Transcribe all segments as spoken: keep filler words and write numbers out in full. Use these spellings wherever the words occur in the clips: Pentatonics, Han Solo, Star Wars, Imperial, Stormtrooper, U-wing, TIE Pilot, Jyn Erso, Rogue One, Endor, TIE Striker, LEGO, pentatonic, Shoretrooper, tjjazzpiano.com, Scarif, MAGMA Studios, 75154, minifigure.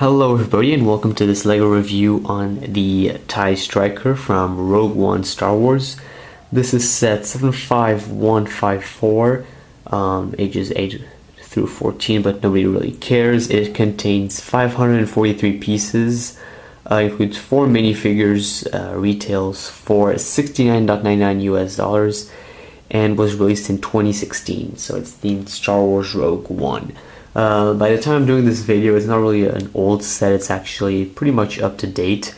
Hello everybody and welcome to this LEGO review on the TIE Striker from Rogue One Star Wars. This is set seven five one five four, um, ages eight through fourteen, but nobody really cares. It contains five hundred forty-three pieces, uh, includes four minifigures, uh, retails for sixty-nine ninety-nine U S dollars, and was released in twenty sixteen, so it's themed Star Wars Rogue One. Uh, by the time I'm doing this video, it's not really an old set, it's actually pretty much up to date.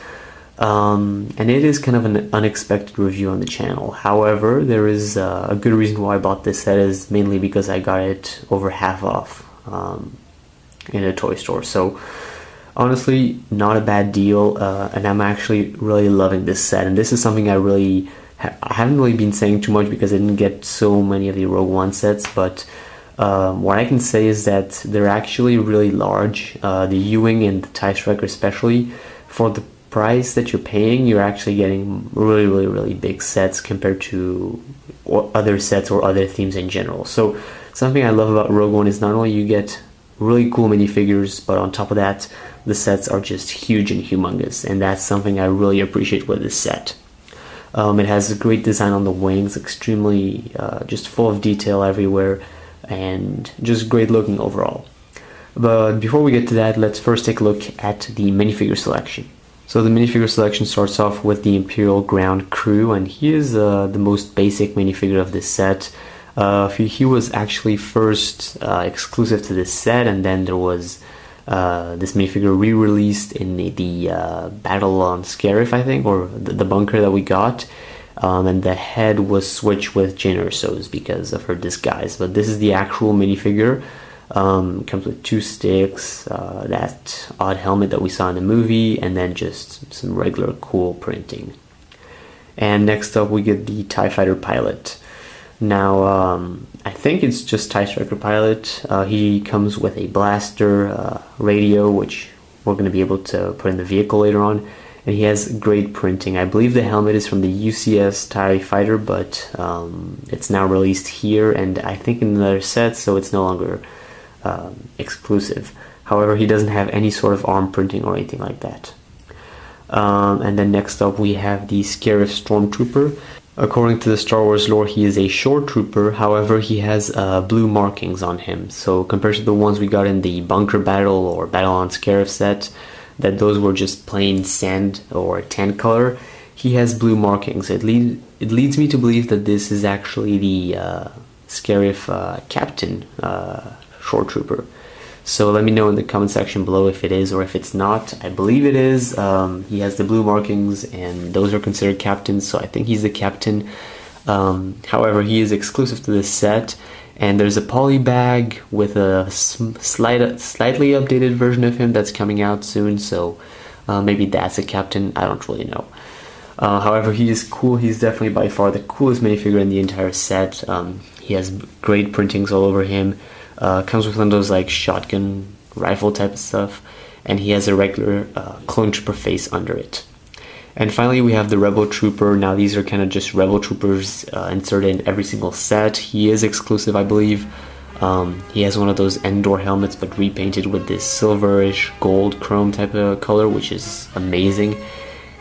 Um, and it is kind of an unexpected review on the channel. However, there is uh, a good reason why I bought this set, is mainly because I got it over half off um, in a toy store. So honestly, not a bad deal, uh, and I'm actually really loving this set. And this is something I really, ha I haven't really been saying too much because I didn't get so many of the Rogue One sets, but Uh, what I can say is that they're actually really large, uh, the U-wing and the TIE Striker especially. For the price that you're paying, you're actually getting really, really, really big sets compared to other sets or other themes in general. So something I love about Rogue One is not only you get really cool minifigures, but on top of that, the sets are just huge and humongous, and that's something I really appreciate with this set. Um, it has a great design on the wings, extremely uh, just full of detail everywhere, and just great looking overall. But before we get to that, let's first take a look at the minifigure selection. So the minifigure selection starts off with the Imperial ground crew, and he is uh, the most basic minifigure of this set. Uh, he was actually first uh, exclusive to this set, and then there was uh, this minifigure re-released in the, the uh, battle on Scarif, I think, or the, the bunker that we got. Um, and the head was switched with Jyn Erso's because of her disguise. But this is the actual minifigure. Um, comes with two sticks, uh, that odd helmet that we saw in the movie, and then just some regular cool printing. And next up we get the TIE Fighter Pilot. Now, um, I think it's just TIE Striker Pilot. Uh, he comes with a blaster, uh, radio, which we're going to be able to put in the vehicle later on. And he has great printing. I believe the helmet is from the U C S TIE Fighter, but um, it's now released here and I think in another set, so it's no longer um, exclusive. However, he doesn't have any sort of arm printing or anything like that. Um, and then next up we have the Scarif Stormtrooper. According to the Star Wars lore, he is a Shoretrooper, however he has uh, blue markings on him. So compared to the ones we got in the Bunker Battle or Battle on Scarif set, that those were just plain sand or tan color, he has blue markings. It, lead, it leads me to believe that this is actually the uh, Scarif uh, Captain uh, Shoretrooper. So let me know in the comment section below if it is or if it's not. I believe it is. Um, he has the blue markings and those are considered captains, so I think he's the captain. Um, however, he is exclusive to this set. And there's a poly bag with a slight, slightly updated version of him that's coming out soon, so uh, maybe that's a captain, I don't really know. Uh, however, he is cool, he's definitely by far the coolest minifigure in the entire set. Um, he has great printings all over him, uh, comes with one of those like shotgun, rifle type of stuff, and he has a regular uh, clone trooper face under it. And finally we have the Rebel Trooper. Now these are kind of just Rebel Troopers uh, inserted in every single set. He is exclusive, I believe. Um, he has one of those Endor helmets but repainted with this silverish gold chrome type of color, which is amazing.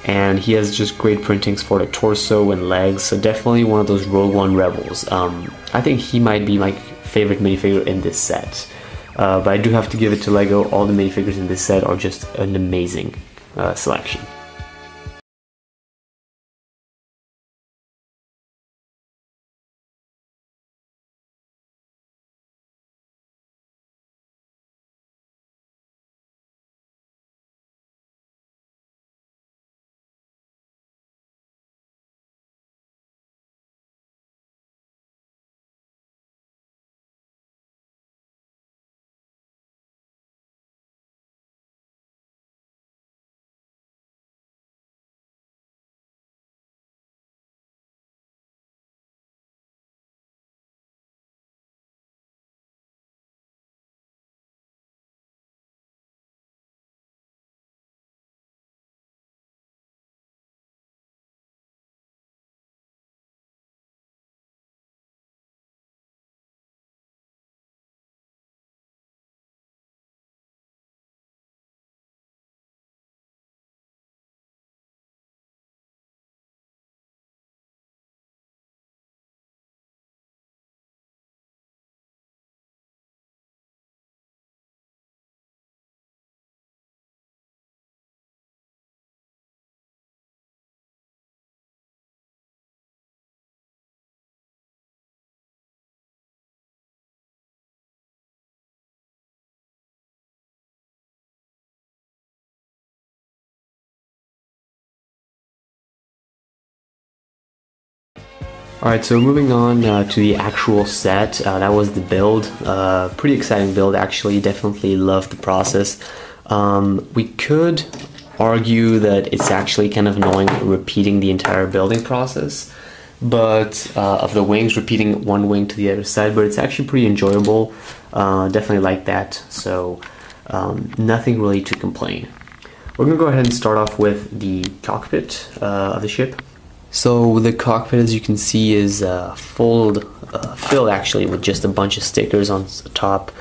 And he has just great printings for the torso and legs, so definitely one of those Rogue One Rebels. Um, I think he might be my favorite minifigure in this set. Uh, but I do have to give it to LEGO, all the minifigures in this set are just an amazing uh, selection. Alright, so moving on uh, to the actual set, uh, that was the build. Uh, pretty exciting build actually, definitely loved the process. Um, we could argue that it's actually kind of annoying repeating the entire building process, but uh, of the wings, repeating one wing to the other side, but it's actually pretty enjoyable. Uh, definitely like that, so um, nothing really to complain. We're going to go ahead and start off with the cockpit uh, of the ship. So the cockpit, as you can see, is uh, filled, uh, filled actually with just a bunch of stickers on top.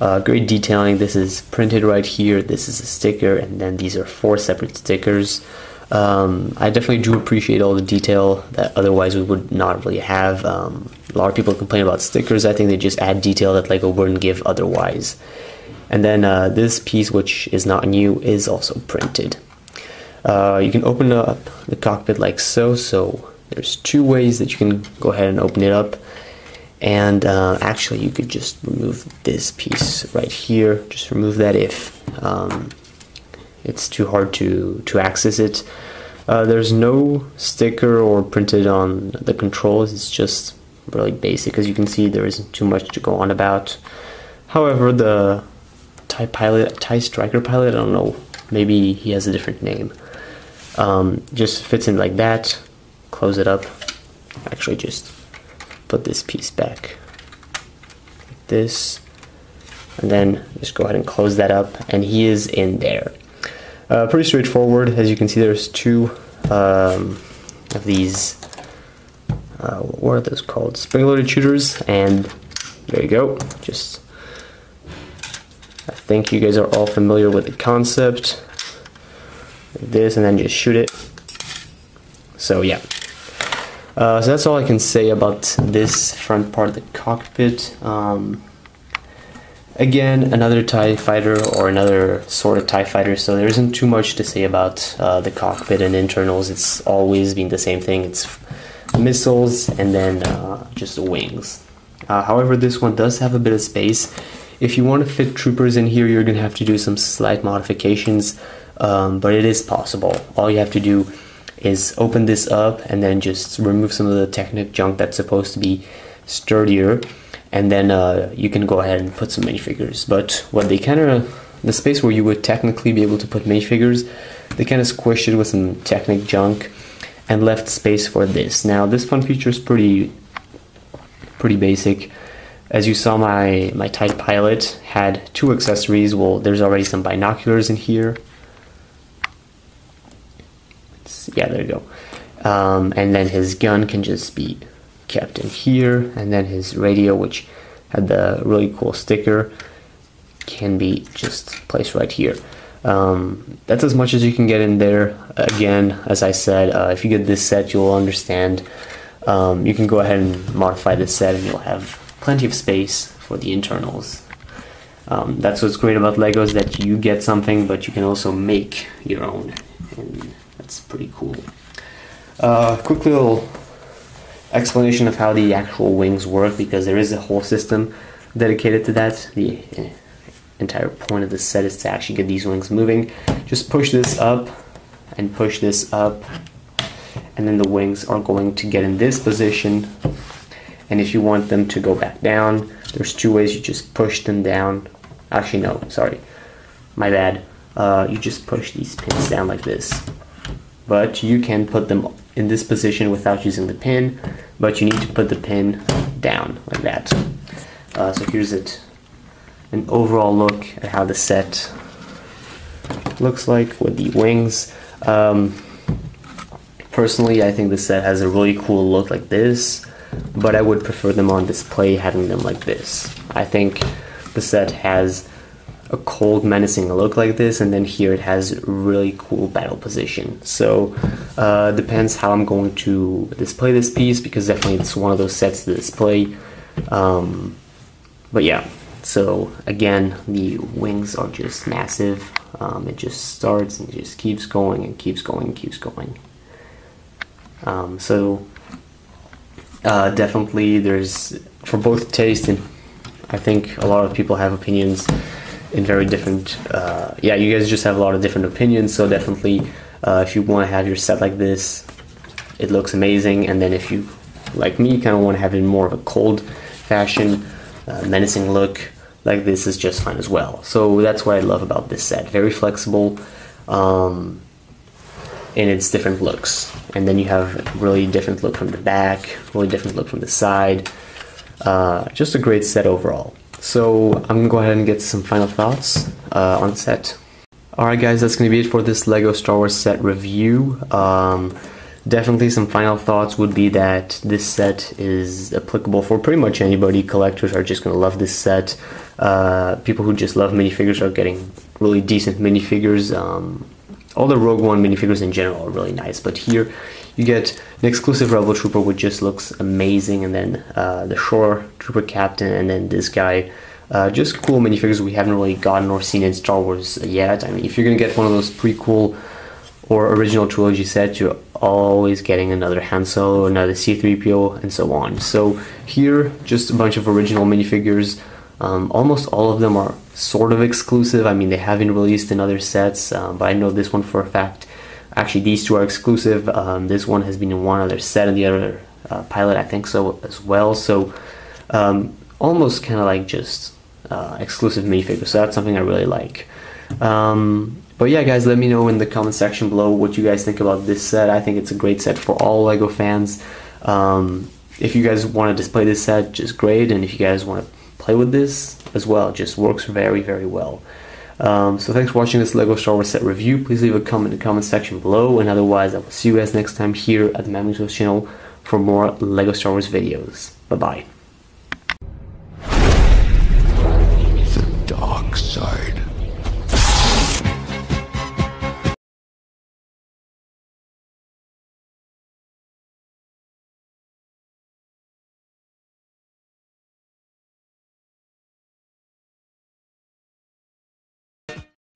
Uh, great detailing. This is printed right here. This is a sticker, and then these are four separate stickers. Um, I definitely do appreciate all the detail that otherwise we would not really have. Um, a lot of people complain about stickers. I think they just add detail that LEGO wouldn't give otherwise. And then uh, this piece, which is not new, is also printed. Uh, you can open up the cockpit like so, so there's two ways that you can go ahead and open it up. And uh, actually you could just remove this piece right here, just remove that if um, it's too hard to, to access it. Uh, there's no sticker or printed on the controls, it's just really basic. As you can see, there isn't too much to go on about. However, the TIE Pilot, TIE Striker Pilot, I don't know, maybe he has a different name. Um, just fits in like that, close it up, actually just put this piece back like this, and then just go ahead and close that up, and he is in there. Uh, pretty straightforward. As you can see, there's two um, of these, uh, what are those called, spring-loaded shooters, and there you go. Just, I think you guys are all familiar with the concept. This, and then just shoot it. So yeah, uh, so that's all I can say about this front part of the cockpit. Um, again, another TIE fighter, or another sort of TIE fighter, so there isn't too much to say about uh, the cockpit and internals. It's always been the same thing. It's missiles and then uh, just the wings. Uh, however, this one does have a bit of space. If you want to fit troopers in here, you're gonna have to do some slight modifications. Um, but it is possible. All you have to do is open this up and then just remove some of the Technic junk that's supposed to be sturdier, and then uh, you can go ahead and put some minifigures. But what they kind of, the space where you would technically be able to put minifigures, they kind of squished it with some Technic junk and left space for this. Now this fun feature is pretty pretty basic. As you saw, my, my TIE Pilot had two accessories. Well, there's already some binoculars in here. Yeah, there you go. Um, and then his gun can just be kept in here, and then his radio, which had the really cool sticker, can be just placed right here. Um, that's as much as you can get in there. Again, as I said, uh, if you get this set, you'll understand. Um, you can go ahead and modify this set, and you'll have plenty of space for the internals. Um, that's what's great about LEGO, is that you get something, but you can also make your own. And that's pretty cool. Uh, quick little explanation of how the actual wings work, because there is a whole system dedicated to that. The entire point of the set is to actually get these wings moving. Just push this up and push this up, and then the wings are going to get in this position. And if you want them to go back down, there's two ways. You just push them down. Actually, no, sorry, my bad. Uh, you just push these pins down like this. But you can put them in this position without using the pin, but you need to put the pin down like that. Uh, so here's it, an overall look at how the set looks like with the wings. Um, personally, I think the set has a really cool look like this, but I would prefer them on display having them like this. I think the set has a cold, menacing look like this, and then here it has really cool battle position. So uh, depends how I'm going to display this piece, because definitely it's one of those sets to display. Um, but yeah, so again, the wings are just massive. Um, it just starts and just keeps going and keeps going and keeps going. Um, so uh, definitely there's, for both taste, and I think a lot of people have opinions in very different, uh, yeah, you guys just have a lot of different opinions. So definitely, uh, if you want to have your set like this, it looks amazing, and then if you like me, you kind of want to have it in more of a cold fashion, uh, menacing look. Like this is just fine as well. So that's what I love about this set. Very flexible um, in its different looks. And then you have really different look from the back, really different look from the side. Uh, just a great set overall. So I'm going to go ahead and get some final thoughts uh, on the set. Alright guys, that's going to be it for this LEGO Star Wars set review. Um, Definitely some final thoughts would be that this set is applicable for pretty much anybody. Collectors are just going to love this set. Uh, people who just love minifigures are getting really decent minifigures. Um, all the Rogue One minifigures in general are really nice, but here you get an exclusive Rebel Trooper which just looks amazing, and then uh, the Shoretrooper Captain, and then this guy. Uh, just cool minifigures we haven't really gotten or seen in Star Wars yet. I mean, if you're going to get one of those prequel or original trilogy sets, you're always getting another Han Solo, another C three P O, and so on. So here, just a bunch of original minifigures. Um, almost all of them are sort of exclusive. I mean, they haven't released in other sets, um, but I know this one for a fact. Actually, these two are exclusive. Um, this one has been in one other set, and the other uh, Pilot, I think so, as well. So um, almost kind of like just uh, exclusive minifigures. So that's something I really like. Um, But yeah guys, let me know in the comment section below what you guys think about this set. I think it's a great set for all LEGO fans. Um, if you guys want to display this set, just great. And if you guys want to play with this as well, it just works very, very well. Um, so thanks for watching this LEGO Star Wars set review. Please leave a comment in the comment section below. And otherwise, I will see you guys next time here at the MAGMA Studios channel for more LEGO Star Wars videos. Bye-bye. The dark side.